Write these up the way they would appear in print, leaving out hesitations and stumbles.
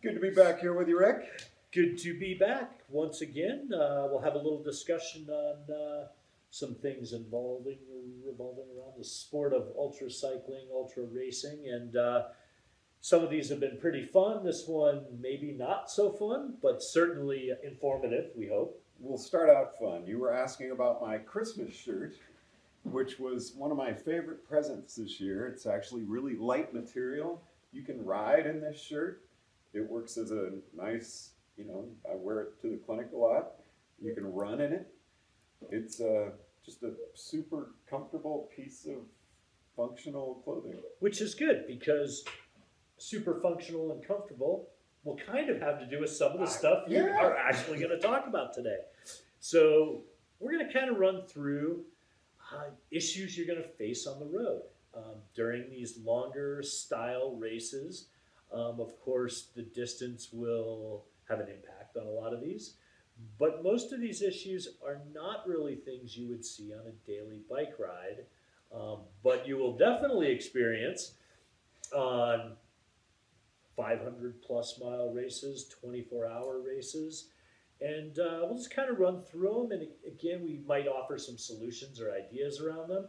Good to be back here with you, Rick. Good to be back once again. We'll have a little discussion on some things revolving around the sport of ultra cycling, ultra racing, and some of these have been pretty fun. This one maybe not so fun, but certainly informative, we hope. We'll start out fun. You were asking about my Christmas shirt, which was one of my favorite presents this year. It's actually really light material. You can ride in this shirt. It works as a nice, you know, I wear it to the clinic a lot. You can run in it. It's just a super comfortable piece of functional clothing. Which is good, because super functional and comfortable will kind of have to do with some of the stuff you are actually going to talk about today. So we're going to kind of run through issues you're going to face on the road during these longer style races. Of course, the distance will have an impact on a lot of these, but most of these issues are not really things you would see on a daily bike ride, but you will definitely experience on 500 plus mile races, 24-hour races, and we'll just kind of run through them, and again, we might offer some solutions or ideas around them,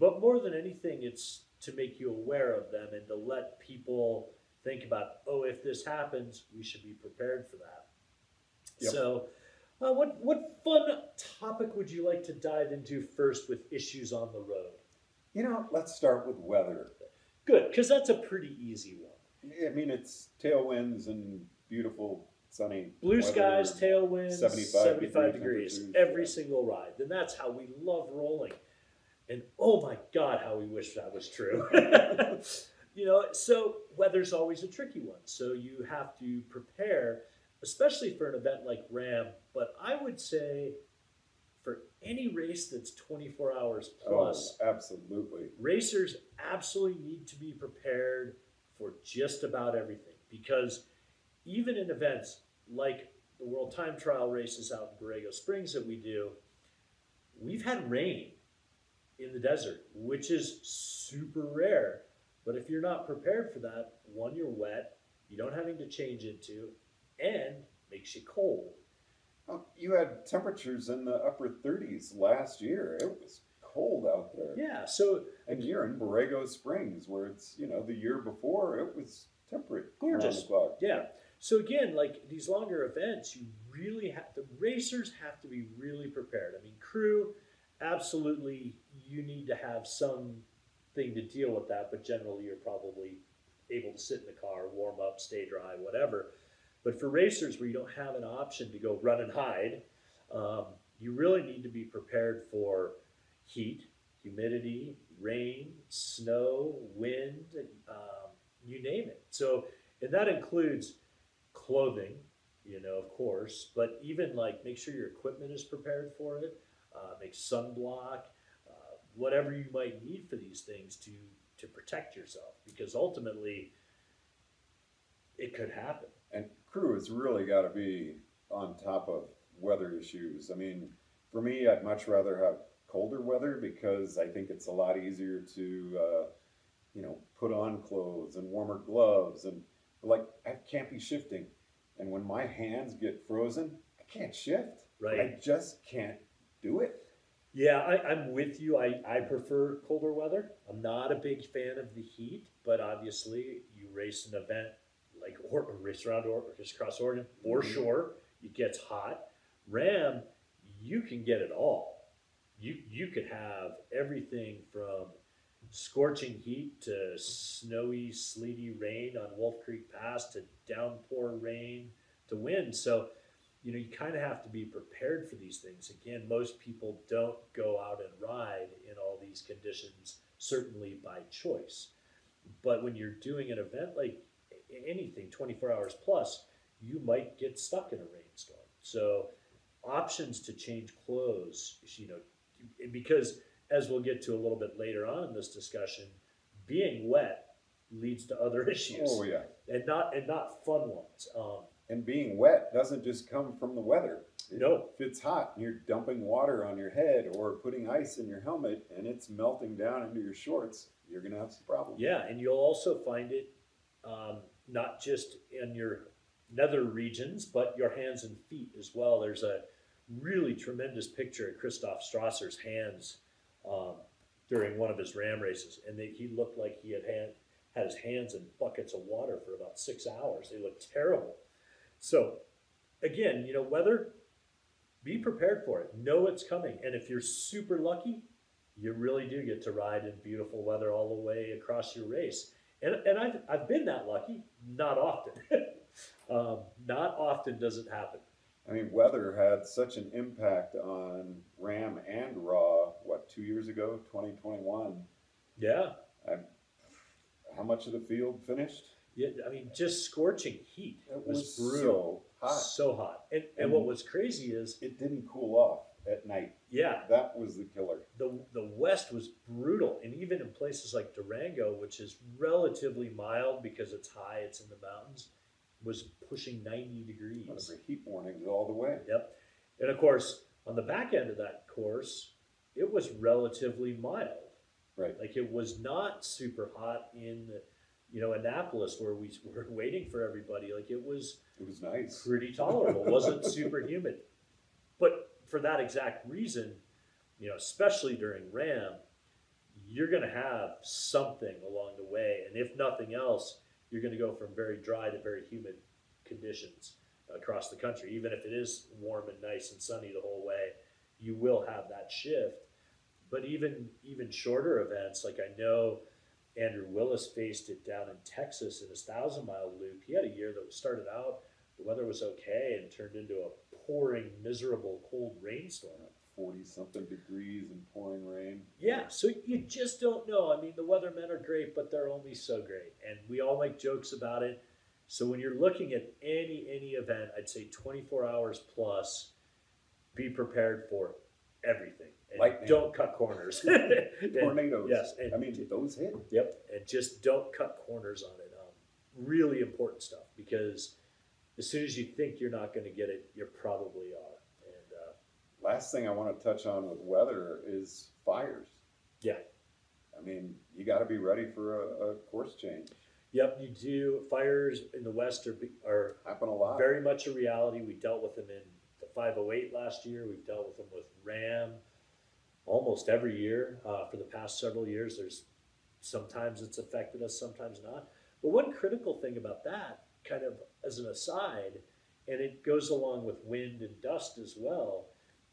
but more than anything, it's to make you aware of them and to let people think about, oh, if this happens, we should be prepared for that. Yep. So what fun topic would you like to dive into first with issues on the road? You know, let's start with weather. Good, because that's a pretty easy one. I mean, it's tailwinds and beautiful sunny blue skies, tailwinds, 75 degrees every single ride. Then that's how we love rolling. And oh my God, how we wish that was true. You know, so weather's always a tricky one. So you have to prepare, especially for an event like RAM. But I would say for any race that's 24 hours plus. Oh, absolutely. Racers absolutely need to be prepared for just about everything. Because even in events like the World Time Trial races out in Borrego Springs that we do, we've had rain in the desert, which is super rare. But if you're not prepared for that, one, you're wet, you don't have anything to change into, and makes you cold. Well, you had temperatures in the upper 30s last year. It was cold out there. Yeah, so... And you're in Borrego Springs, where it's, you know, the year before, it was temperate. Gorgeous. Yeah. So again, like these longer events, you really have... The racers have to be really prepared. I mean, crew, absolutely, you need to have some... thing to deal with that, but generally you're probably able to sit in the car, warm up, stay dry, whatever. But for racers where you don't have an option to go run and hide, you really need to be prepared for heat, humidity, rain, snow, wind, you name it. So, and that includes clothing, you know, of course, but even like make sure your equipment is prepared for it, make sunblock, whatever you might need for these things to protect yourself, because ultimately it could happen. And crew has really got to be on top of weather issues. I mean, for me, I'd much rather have colder weather because I think it's a lot easier to, you know, put on clothes and warmer gloves. And like, I can't be shifting. And when my hands get frozen, I can't shift. Right. I just can't do it. Yeah, I'm with you. I prefer colder weather. I'm not a big fan of the heat, but obviously you race an event like race across Oregon, for sure. It gets hot. RAM, you can get it all. You could have everything from scorching heat to snowy, sleety rain on Wolf Creek Pass to downpour rain to wind. So you know, you kind of have to be prepared for these things. Again, most people don't go out and ride in all these conditions, certainly by choice. But when you're doing an event like anything, 24 hours plus, you might get stuck in a rainstorm. So options to change clothes, you know, because as we'll get to a little bit later on in this discussion, being wet leads to other issues. Oh, yeah. And not fun ones. And being wet doesn't just come from the weather. No. If it's hot and you're dumping water on your head or putting ice in your helmet and it's melting down into your shorts, you're going to have some problems. Yeah, and you'll also find it not just in your nether regions, but your hands and feet as well. There's a really tremendous picture of Christoph Strasser's hands during one of his RAM races, and he looked like he had his hands in buckets of water for about 6 hours. They looked terrible. So again, you know, weather, be prepared for it. Know it's coming. And if you're super lucky, you really do get to ride in beautiful weather all the way across your race. And I've been that lucky. Not often. Not often does it happen. I mean, weather had such an impact on RAM and RAW, what, 2 years ago, 2021? Yeah. How much of the field finished? Yeah, I mean, just scorching heat. It was brutal. So hot. So hot. And what was crazy is it didn't cool off at night. Yeah. That was the killer. The West was brutal. And even in places like Durango, which is relatively mild because it's high, it's in the mountains, was pushing 90 degrees. That was a heat warning all the way. Yep. And of course, on the back end of that course, it was relatively mild. Right. Like it was not super hot in, you know, Annapolis, where we were waiting for everybody. Like it was nice. Pretty tolerable. It wasn't super humid. But for that exact reason, you know, especially during RAM, you're going to have something along the way. And if nothing else, you're going to go from very dry to very humid conditions across the country. Even if it is warm and nice and sunny the whole way, you will have that shift. But even shorter events, like I know Andrew Willis faced it down in Texas in his 1,000-mile loop. He had a year that started out, the weather was okay, and turned into a pouring, miserable, cold rainstorm. 40-something degrees and pouring rain. Yeah, so you just don't know. I mean, the weathermen are great, but they're only so great. And we all make jokes about it. So when you're looking at any event, I'd say 24 hours plus, be prepared for everything. And don't cut corners. Tornadoes. Yes. And I mean, those hit. Yep. And just don't cut corners on it. Really important stuff, because as soon as you think you're not going to get it, you probably are. And last thing I want to touch on with weather is fires. Yeah. I mean, you got to be ready for a course change. Yep, you do. Fires in the West are happen a lot. Very much a reality. We dealt with them in the 508 last year. We've dealt with them with RAM almost every year for the past several years. There's sometimes it's affected us, sometimes not. But one critical thing about that, kind of as an aside, and it goes along with wind and dust as well,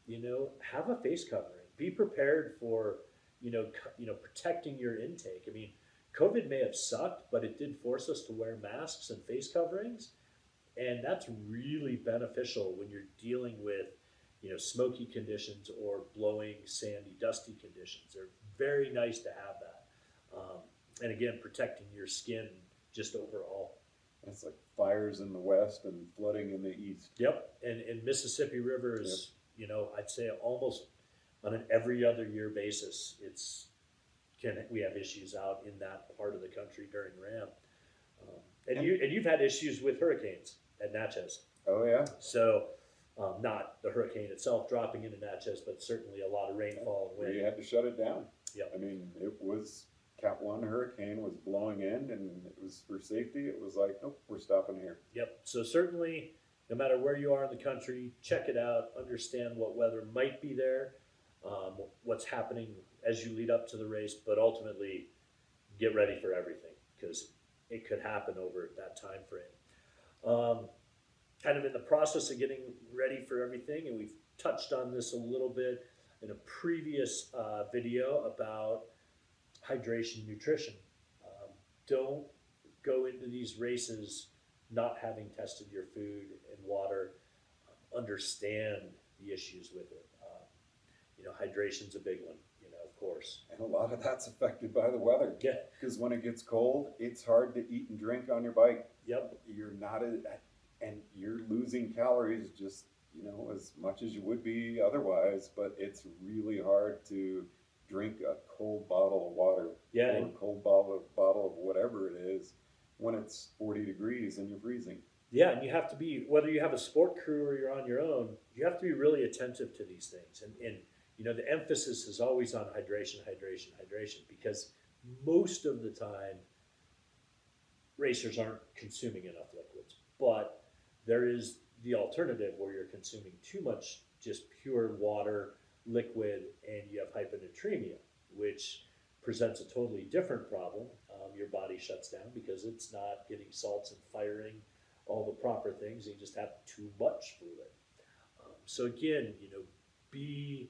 you know, have a face covering. Be prepared for, you know, protecting your intake. I mean, COVID may have sucked, but it did force us to wear masks and face coverings. And that's really beneficial when you're dealing with, you know, smoky conditions or blowing, sandy, dusty conditions. They're very nice to have that. And again, protecting your skin just overall. It's like fires in the West and flooding in the East. Yep. And Mississippi River is, you know, I'd say almost on an every other year basis, we have issues out in that part of the country during RAM. And you've had issues with hurricanes at Natchez. Oh, yeah. So not the hurricane itself dropping into Natchez, but certainly a lot of rainfall and wind. You had to shut it down. Yeah. I mean, it was Cat 1 hurricane was blowing in, and it was for safety. It was like, nope, we're stopping here. Yep. So certainly, no matter where you are in the country, check it out. Understand what weather might be there, what's happening as you lead up to the race, but ultimately get ready for everything, because it could happen over that time frame. Kind of in the process of getting ready for everything, and we've touched on this a little bit in a previous video about hydration, nutrition. Don't go into these races not having tested your food and water. Understand the issues with it. You know, hydration's a big one, you know, of course. And a lot of that's affected by the weather. Yeah. Because when it gets cold, it's hard to eat and drink on your bike. Yep. And you're losing calories just, you know, as much as you would be otherwise, but it's really hard to drink a cold bottle of water, yeah, or a cold bottle of whatever it is when it's 40 degrees and you're freezing. Yeah, and you have to be, whether you have a sport crew or you're on your own, you have to be really attentive to these things. And you know, the emphasis is always on hydration, hydration, hydration, because most of the time racers aren't consuming enough liquids, but there is the alternative where you're consuming too much just pure water, liquid, and you have hyponatremia, which presents a totally different problem. Your body shuts down because it's not getting salts and firing all the proper things. You just have too much fluid. So again, you know, be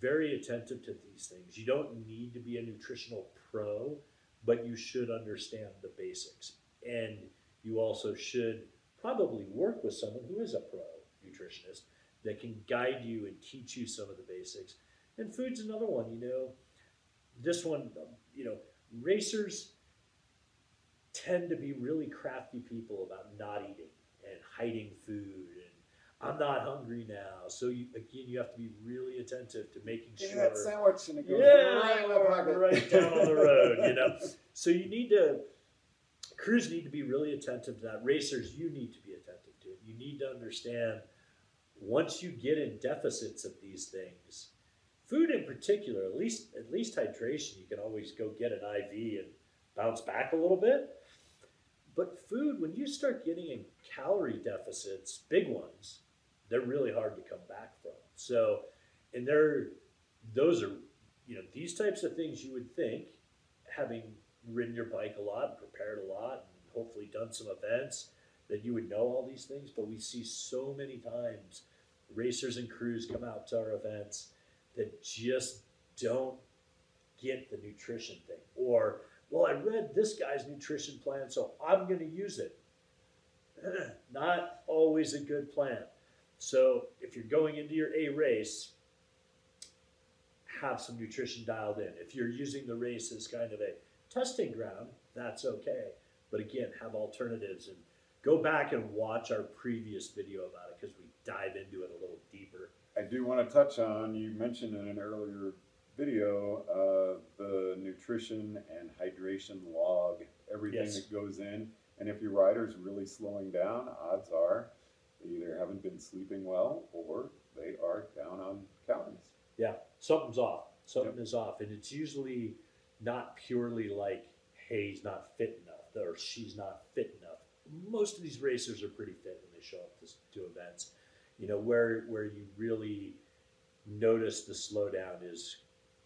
very attentive to these things. You don't need to be a nutritional pro, but you should understand the basics. And you also should probably work with someone who is a pro nutritionist that can guide you and teach you some of the basics. And food's another one, you know. This one, you know, racers tend to be really crafty people about not eating and hiding food. And I'm not hungry now. So, you have to be really attentive to making sure. That sandwich and it goes right in my pocket. Right down on the road, you know. So you need to, crews need to be really attentive to that. Racers, you need to be attentive to it. You need to understand once you get in deficits of these things, food in particular, at least hydration, you can always go get an IV and bounce back a little bit. But food, when you start getting in calorie deficits, big ones, they're really hard to come back from. So, and those are, you know, these types of things you would think, having ridden your bike a lot, prepared a lot, and hopefully done some events, that you would know all these things. But we see so many times racers and crews come out to our events that just don't get the nutrition thing. Or, well, I read this guy's nutrition plan, so I'm going to use it. Not always a good plan. So if you're going into your A race, have some nutrition dialed in. If you're using the race as kind of a testing ground, that's okay. But again, have alternatives, and go back and watch our previous video about it because we dive into it a little deeper. I do want to touch on, you mentioned in an earlier video, the nutrition and hydration log, everything that goes in. And if your rider's really slowing down, odds are they either haven't been sleeping well or they are down on calories. Yeah, something's off. Something is off. And it's usually not purely like, hey, he's not fit enough or she's not fit enough. Most of these racers are pretty fit when they show up to events. You know, where you really notice the slowdown is,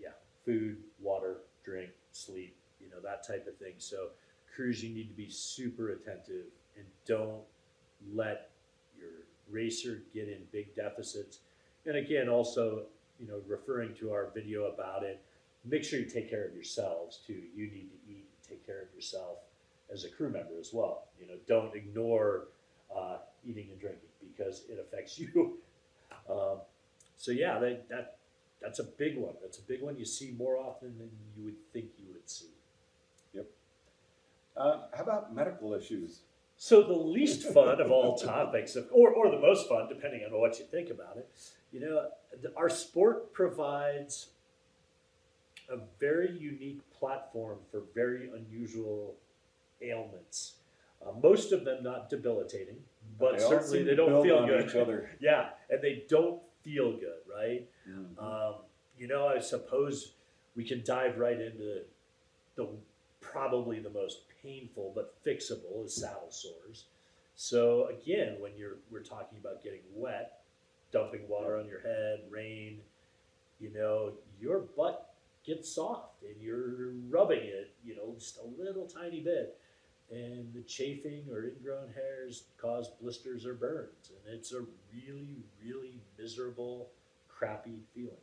yeah, food, water, drink, sleep, you know, that type of thing. So crews, you need to be super attentive and don't let your racer get in big deficits. And again, also, you know, referring to our video about it, make sure you take care of yourselves too. You need to eat and take care of yourself as a crew member as well. You know, don't ignore eating and drinking because it affects you. So yeah, that's a big one. That's a big one you see more often than you would think you would see. Yep. How about medical issues? So the least fun of all topics, or the most fun, depending on what you think about it, you know, our sport provides a very unique platform for very unusual ailments. Most of them not debilitating, but certainly they don't feel good. Each other. Yeah, and they don't feel good, right? Mm-hmm. You know, I suppose we can dive right into the probably the most painful but fixable is saddle sores. So again, when we're talking about getting wet, dumping water on your head, rain, you know, your butt gets soft and you're rubbing it, you know, just a little tiny bit. And the chafing or ingrown hairs cause blisters or burns. And it's a really, really miserable, crappy feeling.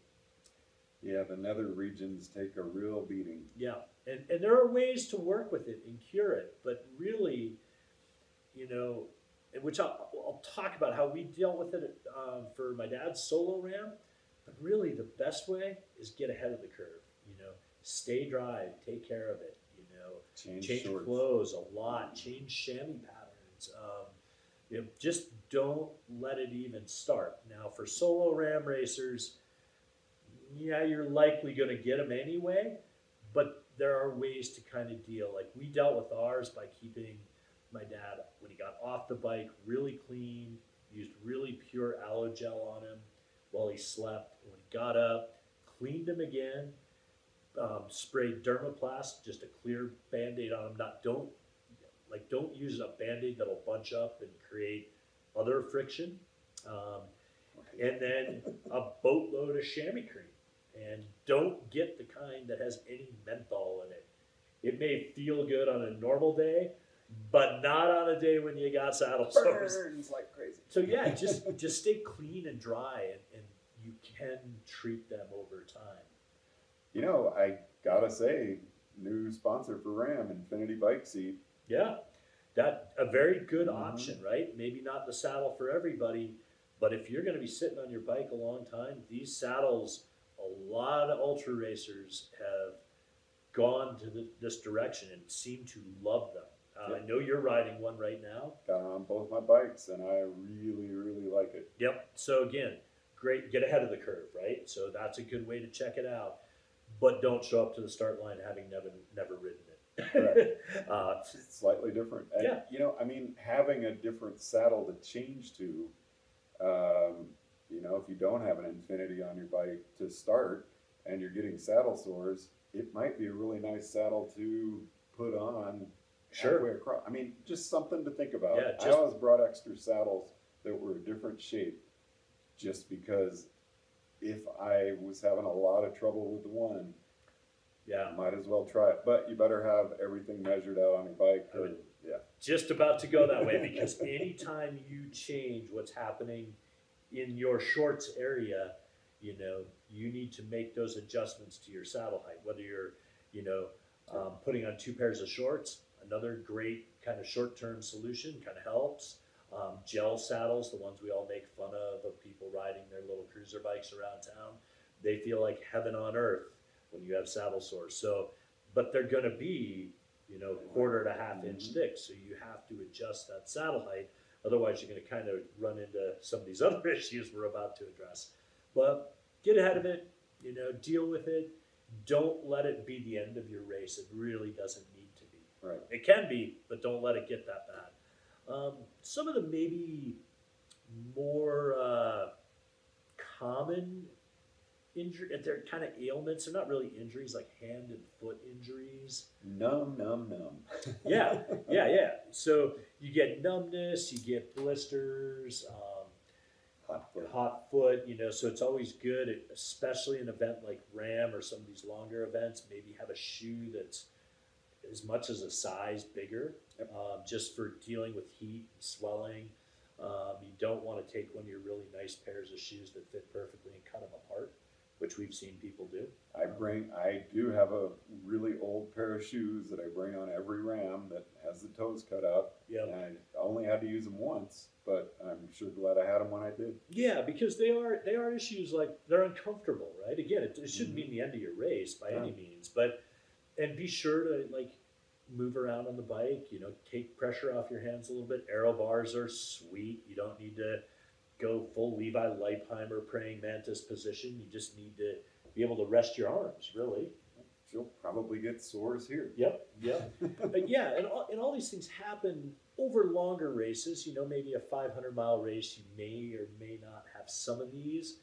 Yeah, the nether regions take a real beating. Yeah, and there are ways to work with it and cure it. But really, you know, which I'll talk about how we dealt with it for my dad's solo RAM. But really, the best way is get ahead of the curve. You know, stay dry, take care of it. Change clothes a lot, change chamois patterns. You know, just don't let it even start. Now, for solo RAM racers, yeah, you're likely going to get them anyway, but there are ways to kind of deal. Like we dealt with ours by keeping my dad, when he got off the bike, really clean, used really pure aloe gel on him while he slept. When he got up, cleaned him again. Sprayed dermoplast, just a clear Band-Aid on them. Not, don't, Like, don't use a Band-Aid that'll bunch up and create other friction. And then a boatload of chamois cream. And don't get the kind that has any menthol in it. It may feel good on a normal day, but not on a day when you got saddle sores. Burns like crazy. So yeah, just stay clean and dry, and you can treat them over time. You know, I gotta say, new sponsor for RAM, Infinity Bike Seat. Yeah, that a very good option, right? Maybe not the saddle for everybody, but if you're going to be sitting on your bike a long time, these saddles, a lot of ultra racers have gone to this direction and seem to love them. Yep. I know you're riding one right now. Got on both my bikes, and I really, really like it. Yep. So again, great. Get ahead of the curve, right? So that's a good way to check it out. But don't show up to the start line having never ridden it. Right. Slightly different. And, yeah. You know, I mean, having a different saddle to change to, you know, if you don't have an Infinity on your bike to start and you're getting saddle sores, it might be a really nice saddle to put on. Sure. Across. I mean, just something to think about. Yeah, I always brought extra saddles that were a different shape just because if I was having a lot of trouble with the one, yeah, might as well try it. But you better have everything measured out on your bike. Or, yeah, just about to go that way, because anytime you change what's happening in your shorts area, you know, you need to make those adjustments to your saddle height. Whether you're, you know, putting on two pairs of shorts, another great kind of short-term solution, kind of helps. Gel saddles, the ones we all make fun of people riding their little cruiser bikes around town, they feel like heaven on earth when you have saddle sores. So, but they're going to be, you know, quarter to half inch thick. So you have to adjust that saddle height. Otherwise, you're going to kind of run into some of these other issues we're about to address. But get ahead of it, you know, deal with it. Don't let it be the end of your race. It really doesn't need to be. Right. It can be, but don't let it get that bad. Some of the maybe more common injuries, they're kind of ailments. They're not really injuries, like hand and foot injuries. Numb. Yeah. So you get numbness, you get blisters, hot foot, you know, so it's always good, especially an event like RAM or some of these longer events, maybe have a shoe that's as much as a size bigger, just for dealing with heat and swelling. You don't want to take one of your really nice pairs of shoes that fit perfectly and cut them apart, which we've seen people do. I do have a really old pair of shoes that I bring on every RAM that has the toes cut out. Yeah. I only had to use them once, but I'm sure glad I had them when I did. Yeah, because they are issues, like they're uncomfortable, right? Again, it shouldn't mean the end of your race by any means, but and be sure to like move around on the bike, you know, take pressure off your hands a little bit. Aero bars are sweet. You don't need to go full Levi Leipheimer praying mantis position. You just need to be able to rest your arms, really. You'll probably get sores here. Yep. But yeah, and all these things happen over longer races. You know, maybe a 500-mile race, you may or may not have some of these.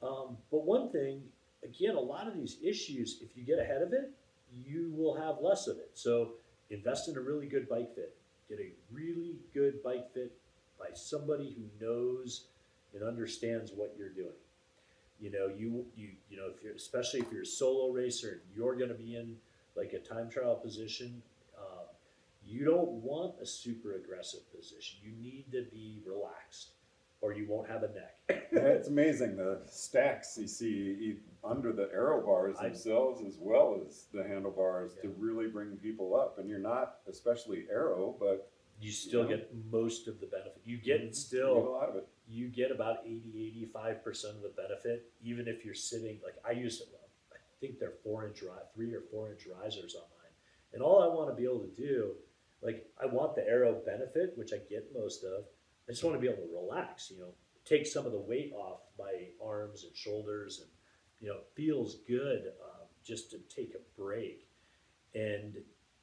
But one thing, again, a lot of these issues, if you get ahead of it, you will have less of it. So invest in a really good bike fit. Get a really good bike fit by somebody who knows and understands what you're doing. You know, you know, if you're, especially if you're a solo racer and you're going to be in like a time trial position, you don't want a super aggressive position. You need to be relaxed, or you won't have a neck. It's amazing the stacks you see under the aero bars themselves as well as the handlebars to really bring people up. And you're not, especially aero, but you still get most of the benefit. You get still a lot of it. You get about 80-85% of the benefit, even if you're sitting, like I use, I think they're 3 or 4 inch risers on mine. And all I want to be able to do, like I want the aero benefit, which I get most of. I just want to be able to relax, you know, take some of the weight off my arms and shoulders, and, you know, it feels good just to take a break. And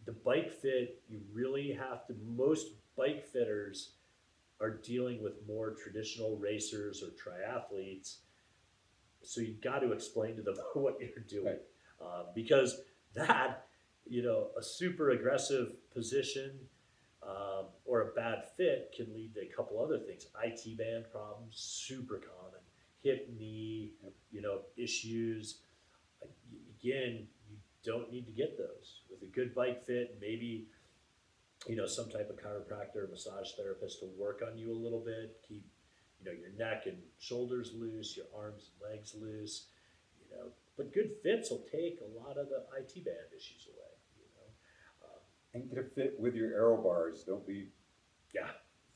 the bike fit, you really have to, most bike fitters are dealing with more traditional racers or triathletes. So you've got to explain to them what you're doing, right? Because that, you know, a super aggressive position, or a bad fit can lead to a couple other things. IT band problems, super common. Hip, knee, you know, issues. Again, you don't need to get those. With a good bike fit, maybe, you know, some type of chiropractor, massage therapist will work on you a little bit, keep, you know, your neck and shoulders loose, your arms and legs loose, you know. But good fits will take a lot of the IT band issues away, you know. And get a fit with your aero bars. Don't be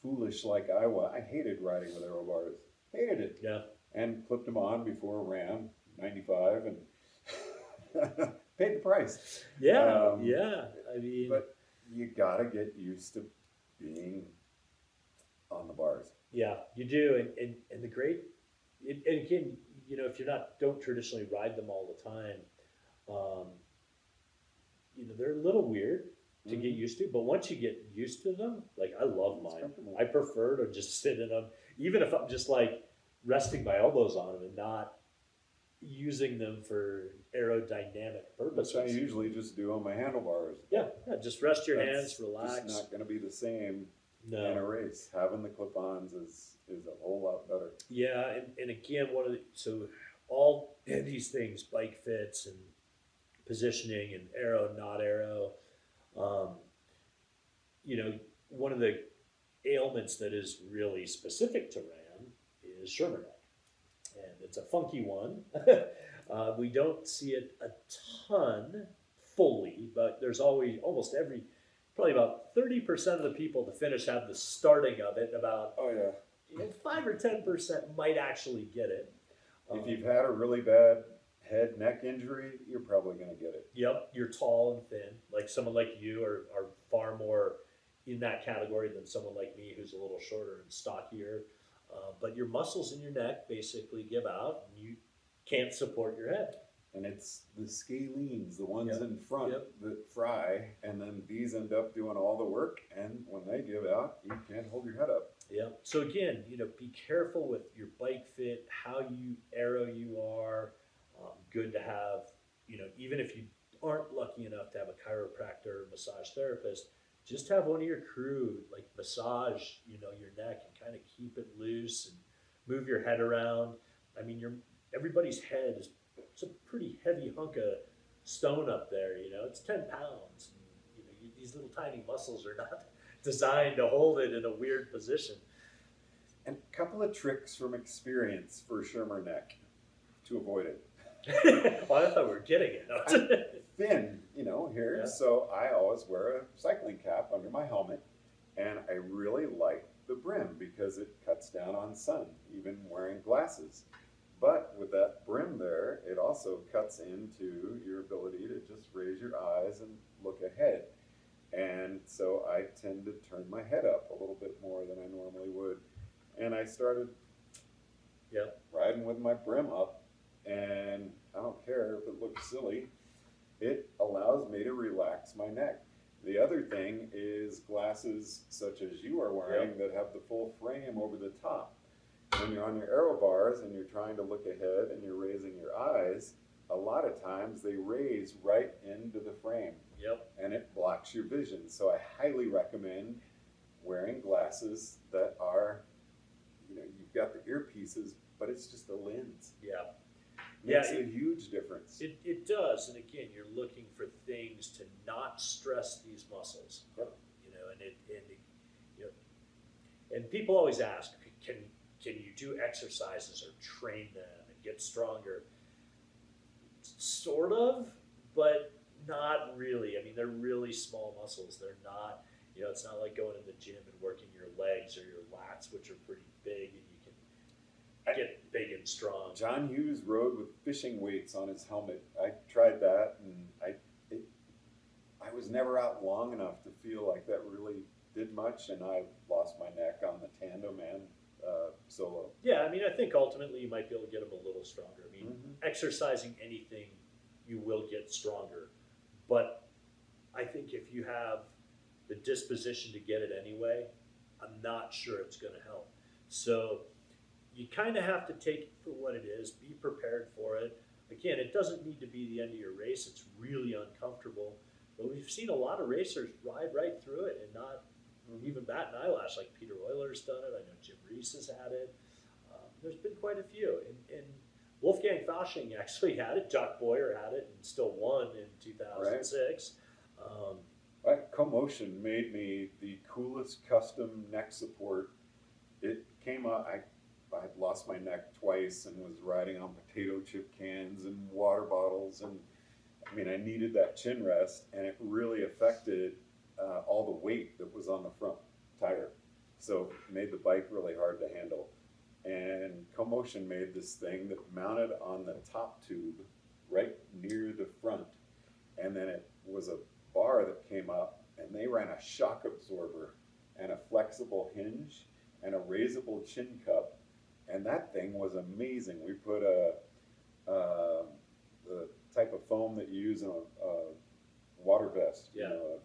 foolish like I was. I hated riding with aero bars. Hated it. Yeah. And clipped them on before RAM, 95, and paid the price. Yeah, yeah. I mean... But you got to get used to being on the bars. Yeah, you do. And the great... And again, you know, if you're not, don't traditionally ride them all the time, you know, they're a little weird to get used to, but once you get used to them, like I love mine. I prefer to just sit in them, even if I'm just like resting my elbows on them and not using them for aerodynamic purposes. Which I usually just do on my handlebars. Yeah, yeah, just rest your hands, relax. It's not going to be the same. No. In a race, having the clip-ons is a whole lot better. Yeah, and again, one of the, so all these things, bike fits and positioning and aero, not aero, you know, one of the ailments that is really specific to RAM is Sherman neck, and it's a funky one. We don't see it a ton fully, but there's always almost every. Probably about 30% of the people to finish have the starting of it. About 5 or 10% might actually get it. If you've had a really bad head neck injury, you're probably going to get it. Yep, you're tall and thin. Like someone like you are far more in that category than someone like me who's a little shorter and stockier. But your muscles in your neck basically give out, and you can't support your head. And it's the scalenes, the ones in front that fry, and then these end up doing all the work, and when they give out, you can't hold your head up. Yeah. So again, you know, be careful with your bike fit, how you aero you are. Good to have, you know, even if you aren't lucky enough to have a chiropractor or massage therapist, just have one of your crew, like, massage, you know, your neck and kind of keep it loose and move your head around. I mean, everybody's head is... It's a pretty heavy hunk of stone up there, you know. It's 10 pounds. And, you know, these little tiny muscles are not designed to hold it in a weird position. And a couple of tricks from experience for Shermer neck to avoid it. Well, I thought we were getting it. I'm thin, you know, here. Yeah. So I always wear a cycling cap under my helmet. And I really like the brim because it cuts down on sun, even wearing glasses. But with that brim there, it also cuts into your ability to just raise your eyes and look ahead. And so I tend to turn my head up a little bit more than I normally would. And I started riding with my brim up, and I don't care if it looks silly. It allows me to relax my neck. The other thing is glasses such as you are wearing that have the full frame over the top. When you're on your aero bars and you're trying to look ahead and you're raising your eyes, a lot of times they raise right into the frame. Yep. And it blocks your vision. So I highly recommend wearing glasses that are, you know, you've got the earpieces, but it's just a lens. Yeah. Makes a huge difference. It does. And again, you're looking for things to not stress these muscles. Yep. You know, and people always ask, can you do exercises or train them and get stronger? Sort of, but not really. I mean, they're really small muscles. They're not, you know, it's not like going to the gym and working your legs or your lats, which are pretty big, and you can get big and strong. John Hughes rode with fishing weights on his helmet. I tried that, and I was never out long enough to feel like that really did much, and I lost my neck on the tandem and solo. Yeah, I mean, I think ultimately you might be able to get them a little stronger. I mean, exercising anything, you will get stronger. But I think if you have the disposition to get it anyway, I'm not sure it's going to help. So you kind of have to take it for what it is, be prepared for it. Again, it doesn't need to be the end of your race. It's really uncomfortable. But we've seen a lot of racers ride right through it and not even bat and eyelash, like Peter Euler's done it. I know Jim Reese has had it. There's been quite a few. And Wolfgang Fasching actually had it. Jack Boyer had it and still won in 2006. Right. Co-Motion made me the coolest custom neck support. It came out, I had lost my neck twice and was riding on potato chip cans and water bottles. And I mean, I needed that chin rest, and it really affected all the weight that was on the front tire. So it made the bike really hard to handle. And Co-Motion made this thing that mounted on the top tube right near the front. And then it was a bar that came up, and they ran a shock absorber and a flexible hinge and a raisable chin cup. And that thing was amazing. We put the type of foam that you use in a water vest, yeah, you know,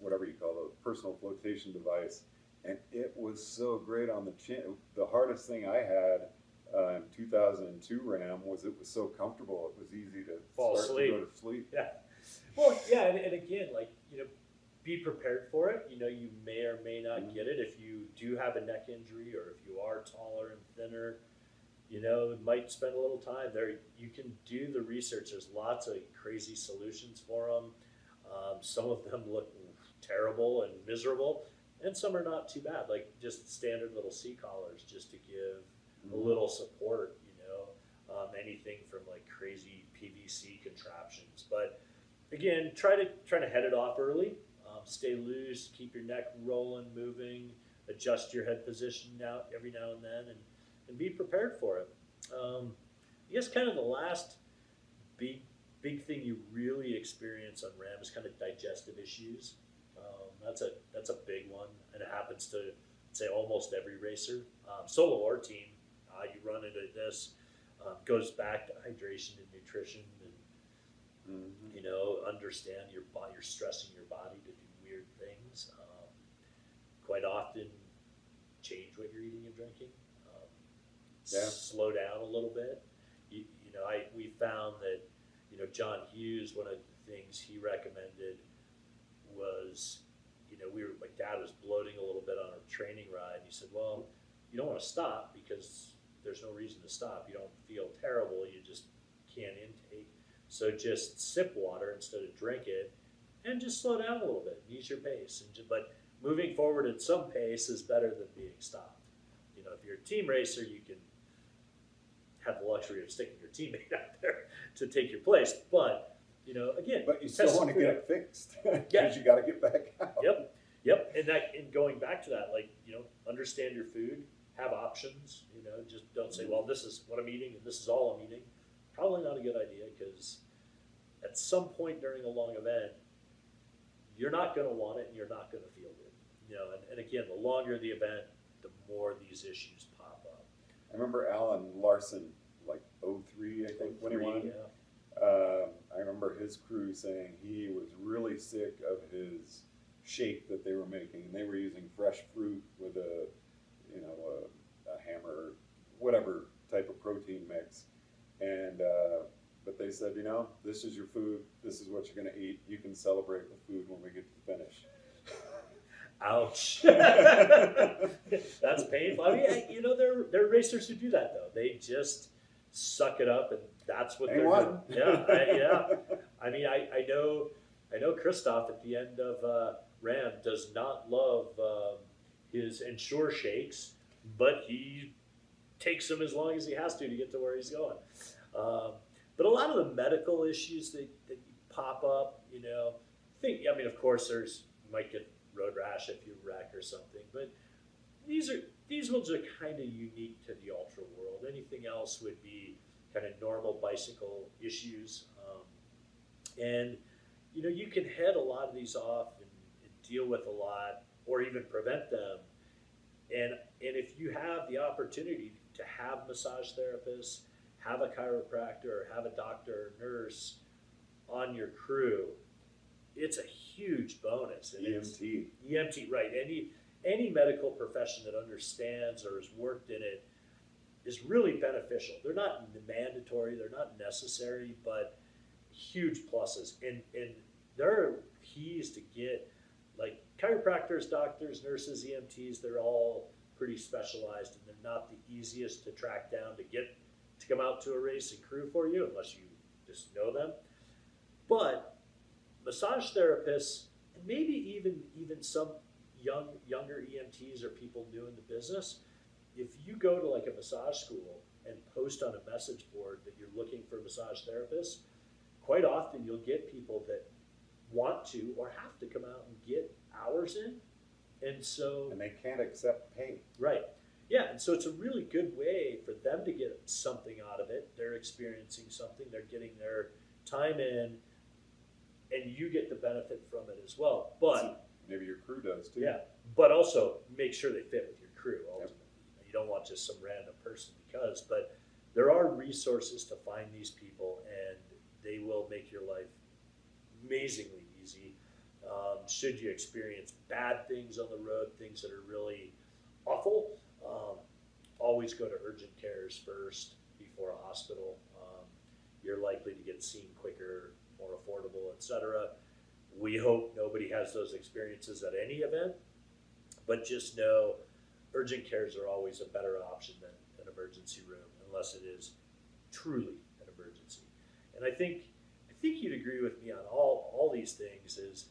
whatever you call it, a personal flotation device. And it was so great on the chin. The hardest thing I had in 2002 RAM was it was so comfortable. It was easy to fall asleep. To go to sleep. Yeah. Well, yeah, and again, like, you know, be prepared for it. You know, you may or may not get it. If you do have a neck injury, or if you are taller and thinner, you know, it might spend a little time there. You can do the research. There's lots of crazy solutions for them. Some of them look terrible and miserable, and some are not too bad. Like just standard little seat collars, just to give a little support. You know, anything from like crazy PVC contraptions, but again, try to head it off early. Stay loose, keep your neck rolling, moving, adjust your head position now every now and then, and be prepared for it. I guess kind of the last big thing you really experience on RAM is kind of digestive issues. That's a big one, and it happens to, I'd say, almost every racer, solo or team. You run into this. Goes back to hydration and nutrition. You know, understand your body, you're stressing your body to do weird things. Quite often, change what you're eating and drinking. Slow down a little bit. You know, we found that, you know, John Hughes, one of the things he recommended was, you know, my dad was bloating a little bit on a training ride. He said, well, you don't want to stop because there's no reason to stop. You don't feel terrible. You just can't intake. So just sip water instead of drink it, and just slow down a little bit, ease your pace. But moving forward at some pace is better than being stopped. You know, if you're a team racer, you can have the luxury of sticking your teammate out there to take your place. But, you know, again, but you still want to get it fixed because you got to get back out. Yep. And going back to that, like, you know, understand your food, have options. You know, just don't say, well, this is what I'm eating and this is all I'm eating. Probably not a good idea, because at some point during a long event, you're not going to want it and you're not going to feel good. You know, and again, the longer the event, the more these issues pop up. I remember Alan Larson, like 03, I think, 21. Yeah. I remember his crew saying he was really sick of his shake that they were making, and they were using fresh fruit with a, you know, a hammer, whatever type of protein mix. And, but they said, you know, this is your food. This is what you're going to eat. You can celebrate with food when we get to the finish. Ouch. That's painful. I mean, you know, there are racers who do that, though. They just suck it up, and that's what they're doing. Yeah. I mean, I know Christoph at the end of RAM does not love his Ensure shakes, but he takes him as long as he has to get to where he's going. But a lot of the medical issues that pop up, you know, I mean, of course, you might get road rash if you wreck or something, but these ones are kind of unique to the ultra world. Anything else would be kind of normal bicycle issues. And, you know, you can head a lot of these off and deal with a lot, or even prevent them. And if you have the opportunity to have massage therapists, have a chiropractor, or have a doctor or nurse on your crew, it's a huge bonus. And EMT, right. Any medical profession that understands or has worked in it is really beneficial. They're not mandatory, they're not necessary, but huge pluses. And there are keys to get, like, chiropractors, doctors, nurses, EMTs, they're all pretty specialized, and they're not the easiest to track down to get to come out to a race and crew for you unless you just know them. But massage therapists, and maybe even some younger EMTs or people new in the business, if you go to like a massage school and post on a message board that you're looking for massage therapists, quite often you'll get people that want to or have to come out and get hours in, and so they can't accept pay. Right. Yeah, and so it's a really good way for them to get something out of it. They're experiencing something, they're getting their time in, and you get the benefit from it as well. But maybe your crew does too. Yeah, but also make sure they fit with your crew ultimately. Yep. You don't want just some random person, because but there are resources to find these people, and they will make your life amazingly easy. Should you experience bad things on the road, things that are really awful, always go to urgent cares first before a hospital. You're likely to get seen quicker, more affordable, etc. We hope nobody has those experiences at any event, but just know urgent cares are always a better option than an emergency room, unless it is truly an emergency. And I think you'd agree with me on all these things is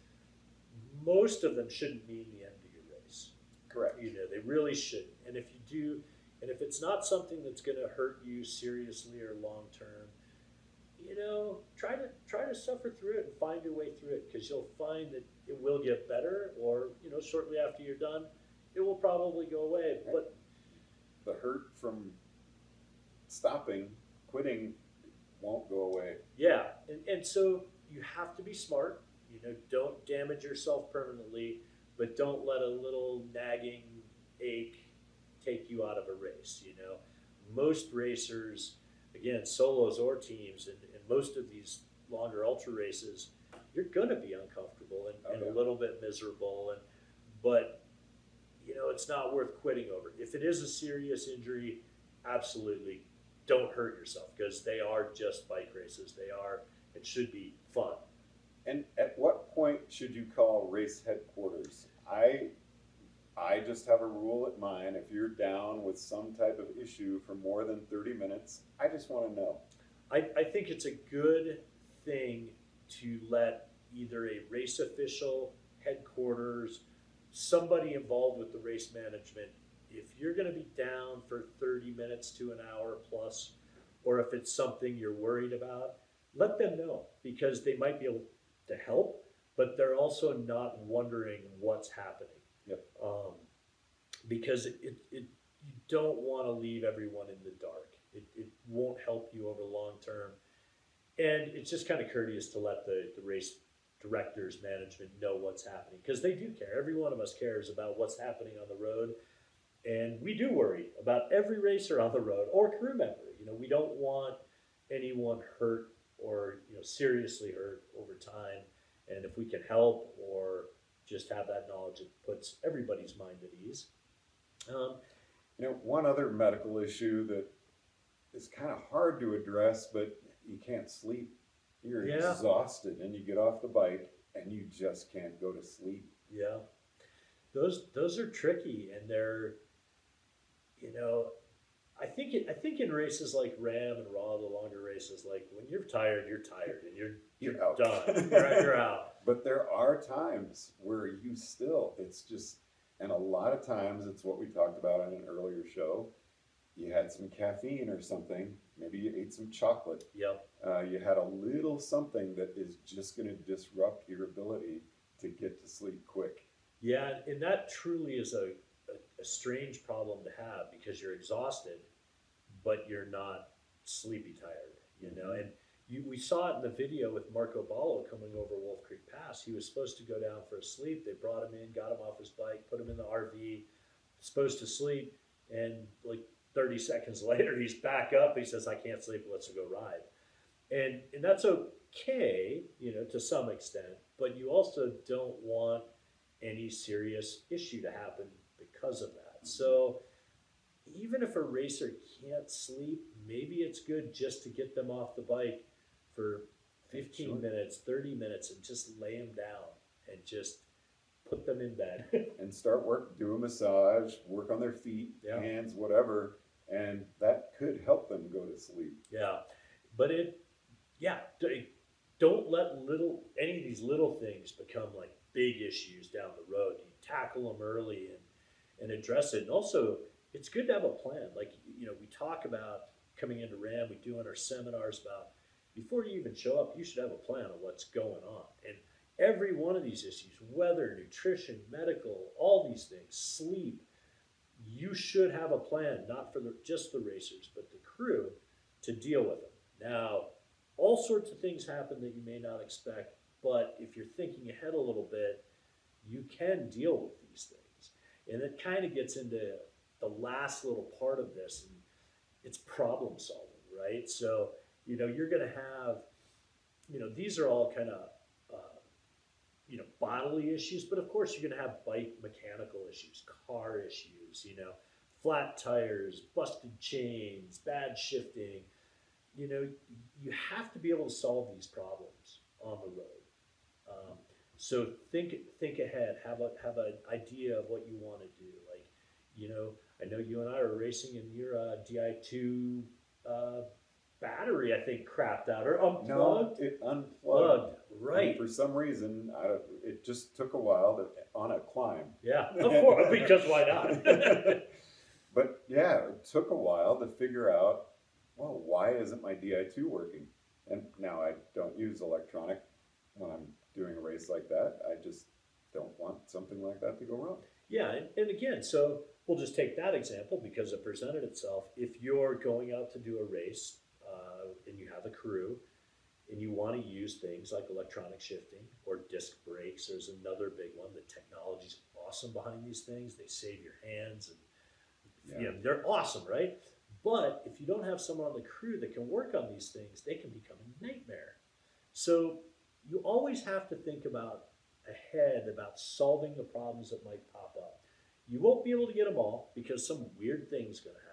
most of them shouldn't mean the end of your race. Correct. You know, they really shouldn't. And if you do, and if it's not something that's going to hurt you seriously or long term, you know, try to suffer through it and find your way through it, because you'll find that it will get better, or, you know, shortly after you're done, it will probably go away. Right. But the hurt from stopping, quitting, won't go away. Yeah, and so you have to be smart. You know, don't damage yourself permanently, but don't let a little nagging ache take you out of a race. You know, most racers, again, solos or teams, and most of these longer ultra races, you're gonna be uncomfortable and a little bit miserable, but you know, it's not worth quitting over. If it is a serious injury, absolutely don't hurt yourself, because they are just bike races. They are, it should be fun. And at what point should you call race headquarters? I just have a rule at mine. If you're down with some type of issue for more than 30 minutes, I just want to know. I think it's a good thing to let either a race official, headquarters, somebody involved with the race management, if you're going to be down for 30 minutes to an hour plus, or if it's something you're worried about, let them know, because they might be able to help, but they're also not wondering what's happening. Yep. Because you don't want to leave everyone in the dark. It won't help you over long term. And it's just kind of courteous to let the race directors, management know what's happening, because they do care. Every one of us cares about what's happening on the road. And we do worry about every racer on the road or crew member. You know, we don't want anyone hurt or, you know, seriously hurt over time. And if we can help or just have that knowledge, it puts everybody's mind at ease. You know, one other medical issue that is kind of hard to address, but you can't sleep. You're exhausted, and you get off the bike and you just can't go to sleep. Yeah, those are tricky, and they're, you know, I think in races like RAM and RAAM, the longer races, like when you're tired, and you're out. Done. You're out. But there are times where you still, it's just, and a lot of times it's what we talked about in an earlier show. You had some caffeine or something. Maybe you ate some chocolate. Yep. You had a little something that is just going to disrupt your ability to get to sleep quick. Yeah, and that truly is a strange problem to have, because you're exhausted, but you're not sleepy tired, you know. And we saw it in the video with Marco Ballo coming over Wolf Creek Pass. He was supposed to go down for a sleep. They brought him in, got him off his bike, put him in the RV, supposed to sleep, and like 30 seconds later, he's back up. He says, I can't sleep. Let's go ride. And that's okay, you know, to some extent, but you also don't want any serious issue to happen because of that. So even if a racer can't sleep, maybe it's good just to get them off the bike for 15 minutes, 30 minutes, and just lay them down and just put them in bed. And start work, do a massage, work on their feet, hands, whatever. And that could help them go to sleep. Yeah. But it, don't let any of these little things become like big issues down the road. You tackle them early and address it. And also, it's good to have a plan. Like, you know, we talk about coming into RAM, we do in our seminars about before you even show up, you should have a plan of what's going on. And every one of these issues, weather, nutrition, medical, all these things, sleep, you should have a plan, not for just the racers, but the crew to deal with them. Now, all sorts of things happen that you may not expect, but if you're thinking ahead a little bit, you can deal with these things. And it kind of gets into the last little part of this, and it's problem solving, right? So, you know, you're going to have, you know, these are all kind of, you know, bodily issues, but of course you're going to have bike mechanical issues, car issues, you know, flat tires, busted chains, bad shifting. You know, you have to be able to solve these problems on the road. So think ahead, have an idea of what you want to do. Like, you know, I know you and I are racing and you're a DI2 battery, I think, crapped out or unplugged. No, it unplugged. Right. And for some reason, it just took a while on a climb. Yeah, of course, because why not? But yeah, it took a while to figure out, well, why isn't my DI2 working? And now I don't use electronic when I'm doing a race like that. I just don't want something like that to go wrong. Yeah, and again, so we'll just take that example because it presented itself. If you're going out to do a race, and you have a crew and you want to use things like electronic shifting or disc brakes. There's another big one. The technology's awesome behind these things. They save your hands and you know, they're awesome, right? But if you don't have someone on the crew that can work on these things, they can become a nightmare. So you always have to think about ahead about solving the problems that might pop up. You won't be able to get them all because some weird thing's going to happen.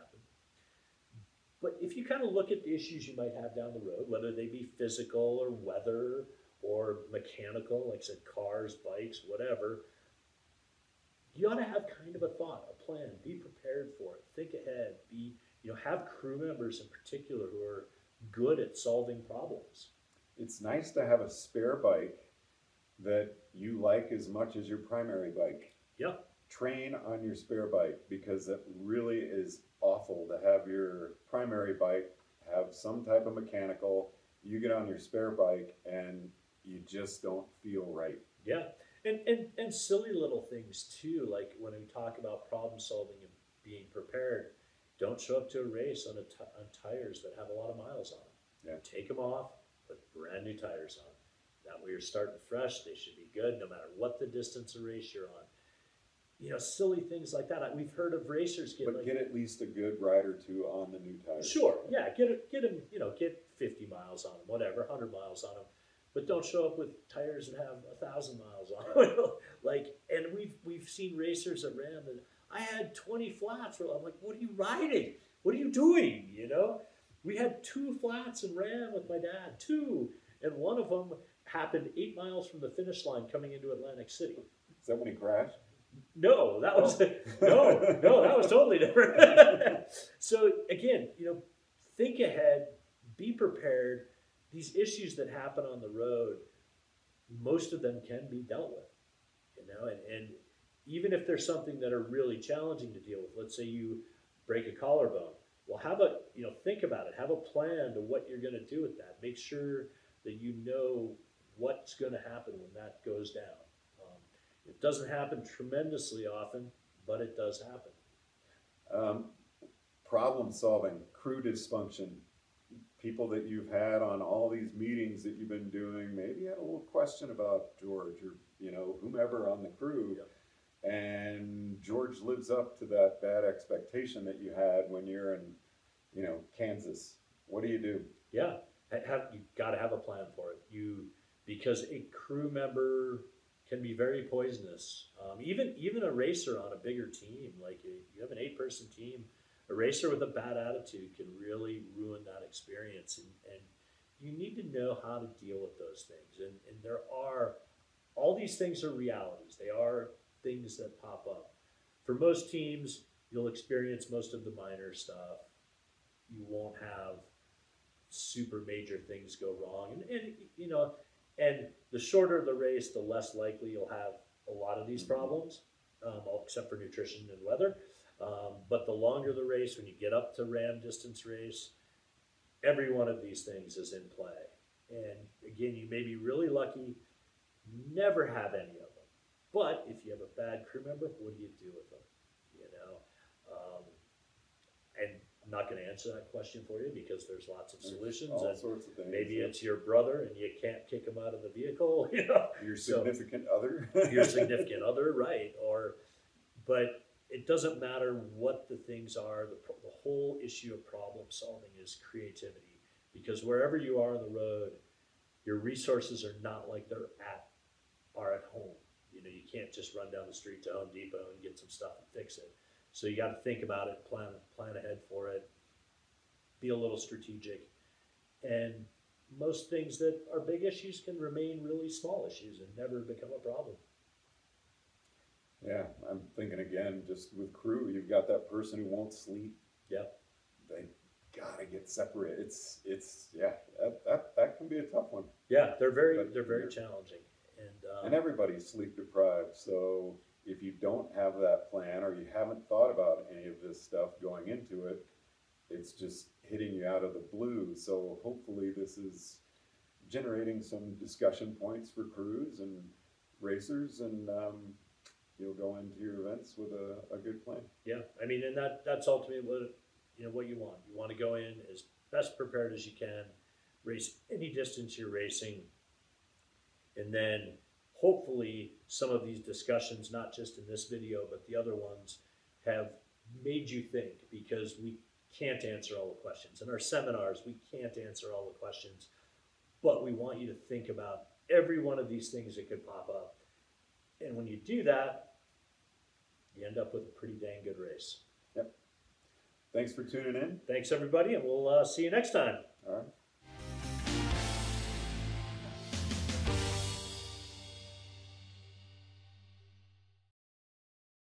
But if you kind of look at the issues you might have down the road, whether they be physical or weather or mechanical, like I said, cars, bikes, whatever, you ought to have kind of a thought, a plan, be prepared for it, think ahead, be, you know, have crew members in particular who are good at solving problems. It's nice to have a spare bike that you like as much as your primary bike. Yeah. Train on your spare bike because it really is awful to have your primary bike have some type of mechanical. You get on your spare bike and you just don't feel right. Yeah, and silly little things too, like when we talk about problem solving and being prepared, don't show up to a race on tires that have a lot of miles on them. Yeah. Take them off, put brand new tires on. That way you're starting fresh. They should be good no matter what the distance of race you're on. You know, silly things like that. We've heard of racers get at least a good ride or two on the new tires. Sure, yeah, get them, you know, get 50 miles on them, whatever, 100 miles on them, but don't show up with tires that have 1,000 miles on them. Like, and we've seen racers at RAM that I had 20 flats. I'm like, what are you riding? What are you doing? You know, we had 2 flats in RAM with my dad, 2, and one of them happened 8 miles from the finish line coming into Atlantic City. Is that when he crashed? No, that was that was totally different. So again, you know, think ahead, be prepared. These issues that happen on the road, most of them can be dealt with, you know, and even if there's something that are really challenging to deal with, let's say you break a collarbone. Well, have a, you know, think about it, have a plan to what you're going to do with that. Make sure that you know what's going to happen when that goes down. It doesn't happen tremendously often, but it does happen. Problem solving, crew dysfunction, people that you've had on all these meetings that you've been doing, maybe had a little question about George or, you know, whomever on the crew. Yeah. And George lives up to that bad expectation that you had when you're in, you know, Kansas. What do you do? Yeah, you got to have a plan for it. Because a crew member can be very poisonous. Even a racer on a bigger team, like you have an 8-person team, a racer with a bad attitude can really ruin that experience. And you need to know how to deal with those things. And there are all these things are realities. They are things that pop up. For most teams, you'll experience most of the minor stuff. You won't have super major things go wrong. And you know, and the shorter the race, the less likely you'll have a lot of these problems, except for nutrition and weather. But the longer the race, when you get up to RAM distance race, every one of these things is in play. And again, you may be really lucky, never have any of them. But if you have a bad crew member, what do you do with them? You know, and I'm not going to answer that question for you because there's lots of solutions. All sorts of things. Maybe it's your brother and you can't kick him out of the vehicle. You know? Your significant other. Your significant other, right? Or, but it doesn't matter what the things are. The whole issue of problem solving is creativity, because wherever you are on the road, your resources are not like are at home. You know, you can't just run down the street to Home Depot and get some stuff and fix it. So you got to think about it, plan ahead for it, be a little strategic. And most things that are big issues can remain really small issues and never become a problem. Yeah, I'm thinking again, just with crew, you've got that person who won't sleep. Yep. They gotta get separated. It's yeah, that can be a tough one. Yeah, they're very challenging. And everybody's sleep deprived, so if you don't have that plan or you haven't thought about any of this stuff going into it, it's just hitting you out of the blue. So hopefully this is generating some discussion points for crews and racers, and you'll go into your events with a good plan. Yeah, I mean, and that's ultimately what, you know, what you want. You want to go in as best prepared as you can, race any distance you're racing, and then hopefully some of these discussions, not just in this video, but the other ones, have made you think, because we can't answer all the questions. In our seminars, we can't answer all the questions, but we want you to think about every one of these things that could pop up. And when you do that, you end up with a pretty dang good race. Yep. Thanks for tuning in. Thanks, everybody, and we'll see you next time. All right.